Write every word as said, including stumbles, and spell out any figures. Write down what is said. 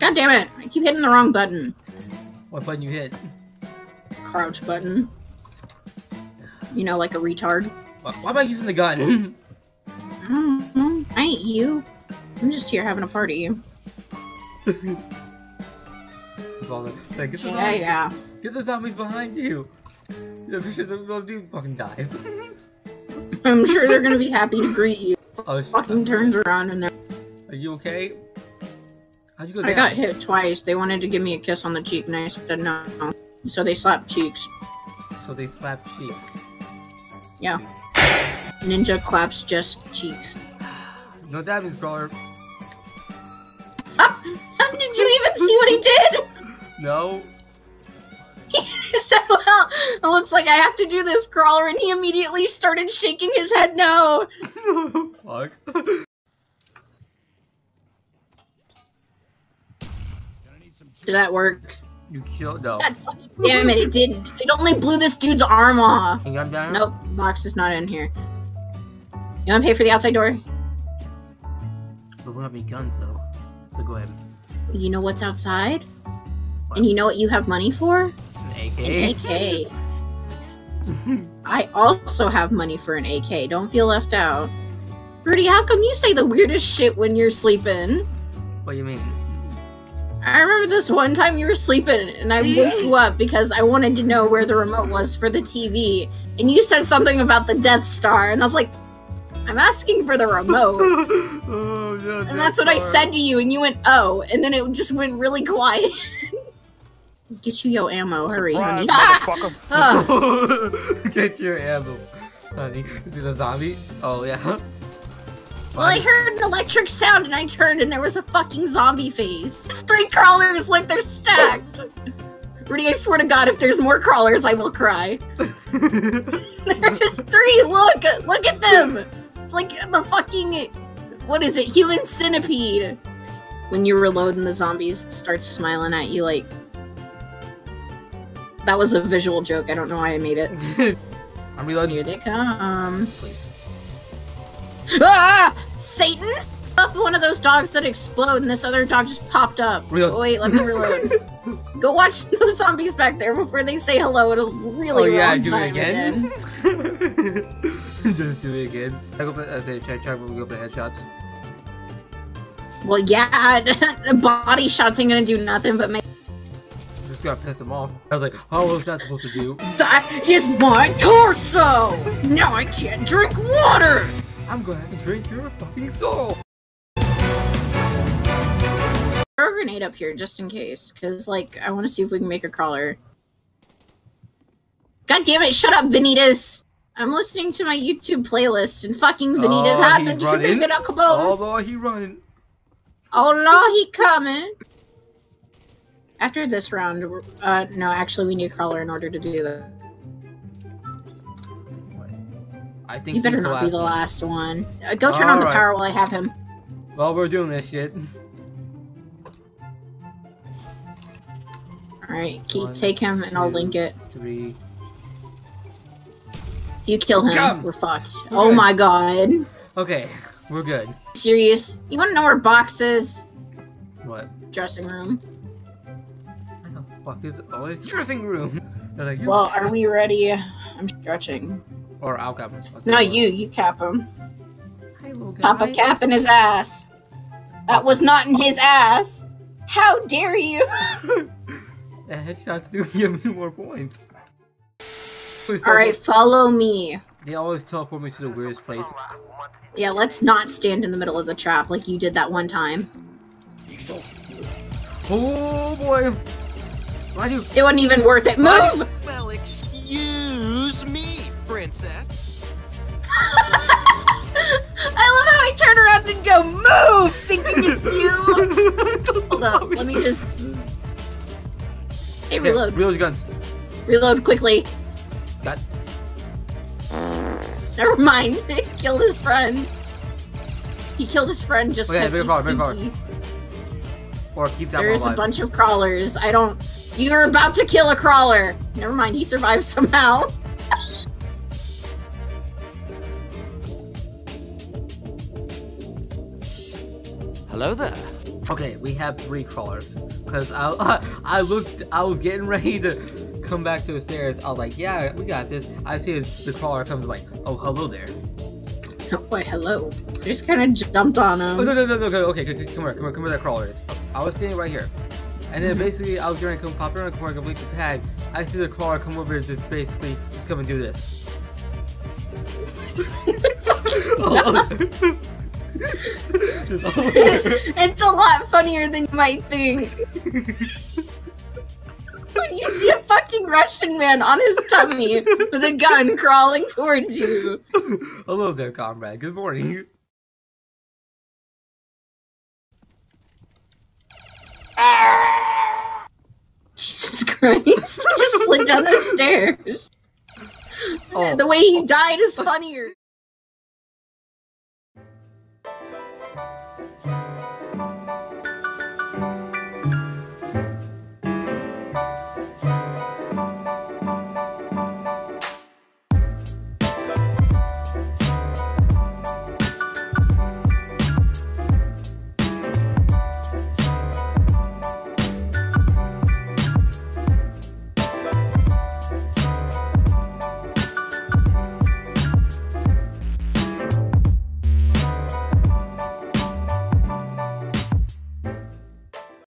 God damn it! I keep hitting the wrong button. What button you hit? Crouch button. You know, like a retard. Why am I using the gun? I don't know. I ain't you. I'm just here having a party. Like, get the yeah, yeah. Get the zombies behind you. I'm sure the little dude fucking dies. I'm sure they're gonna be happy to greet you. Oh, fucking turns around and they're. Are you okay? How'd you go down? I got hit twice. They wanted to give me a kiss on the cheek, and I said no. So they slapped cheeks. So they slapped cheeks. Yeah. Ninja claps just cheeks. No damage, brother. Did you even see what he did? No. He said, well, it looks like I have to do this, Crawler, and he immediately started shaking his head no. Fuck. Did that work? You killed no. God fucking damn it, it didn't. It only blew this dude's arm off. Nope, box is not in here. You wanna pay for the outside door? But we don't have any guns, though. So go ahead. You know what's outside? What? And you know what you have money for? An A K. An A K. I also have money for an A K. Don't feel left out. Rudy, how come you say the weirdest shit when you're sleeping? What do you mean? I remember this one time you were sleeping and I woke you up because I wanted to know where the remote was for the T V. And you said something about the Death Star. And I was like, I'm asking for the remote. Oh, yeah, and that's what I said to you, and you went, oh, and then it just went really quiet. Get you your ammo, hurry, honey. Ah! Get your ammo, honey. Is it a zombie? Oh, yeah. Well, I heard an electric sound, and I turned, and there was a fucking zombie face. Three Crawlers, like they're stacked. Rudy, I swear to God, if there's more Crawlers, I will cry. There's three, look! Look at them! It's like the fucking... What is it? Human Centipede! When you reload and the zombies start smiling at you, like... That was a visual joke, I don't know why I made it. I'm reloading. Here they come. Please. Ah! Satan? Up one of those dogs that explode and this other dog just popped up. Reload. Oh, wait, let me reload. Go watch those zombies back there before they say hello in a really oh, yeah, long do time it again. again. Just do it again. Check up, uh, say, check, check, we'll go for headshots. Well, yeah, body shots ain't gonna do nothing but make. Just gotta piss him off. I was like, how was that supposed to do? That is my torso! Now I can't drink water! I'm gonna have to drink your fucking soul! Throw a grenade up here just in case, because, like, I want to see if we can make a Crawler. God damn it, shut up, Vanitas! I'm listening to my YouTube playlist and fucking Vanitas oh, happened. Did running. you make it up? Come over. Oh, Lord, he running. Oh, Lord, he coming. After this round, uh, no, actually, we need a Crawler in order to do that. I think you better not be the last one. Uh, go turn All on the right. power while I have him. Well, we're doing this shit. Alright, Keith, One, take him and two, I'll link it. Three. If you kill him, Jump. we're fucked. We're oh good. my god. Okay, we're good. Serious? You wanna know where Box is? What? Dressing room. What the fuck is always dressing room? Like, well, are we ready? I'm stretching. Or I'll cap him. No, you. You cap him. Hi, little guy. Papa capping his ass. That was not in his ass. How dare you? The headshots do give me more points. Alright, follow me. They always teleport me to the weirdest place. Yeah, let's not stand in the middle of the trap like you did that one time. Oh boy! Why do you- It wasn't even worth it. Move! Well, excuse me, princess. I love how I turn around and go, move! Thinking it's you! Hold up, let me just- Hey, okay, reload. Reload guns. Reload quickly. Got. Never mind. He killed his friend. He killed his friend just because okay, he's car, stinky. Or keep that There's alive. a bunch of Crawlers. I don't... You're about to kill a Crawler. Never mind. He survived somehow. Hello there. Okay, we have three crawlers. Cause I, I, I looked, I was getting ready to come back to the stairs. I was like, yeah, we got this. I see the crawler comes like, oh, hello there. Oh boy, hello. I just kind of jumped on him. Oh, no, no, no, no, no. Okay, come here, come here, come where that crawler is. I was standing right here. And then basically, I was going to come pop around the corner, complete the tag. I see the crawler come over and just basically just come and do this. Oh. It's a lot funnier than you might think. When you see a fucking Russian man on his tummy with a gun crawling towards you. Hello there, comrade. Good morning. Ah! Jesus Christ. He just slid down the stairs. Oh. The way he died is funnier.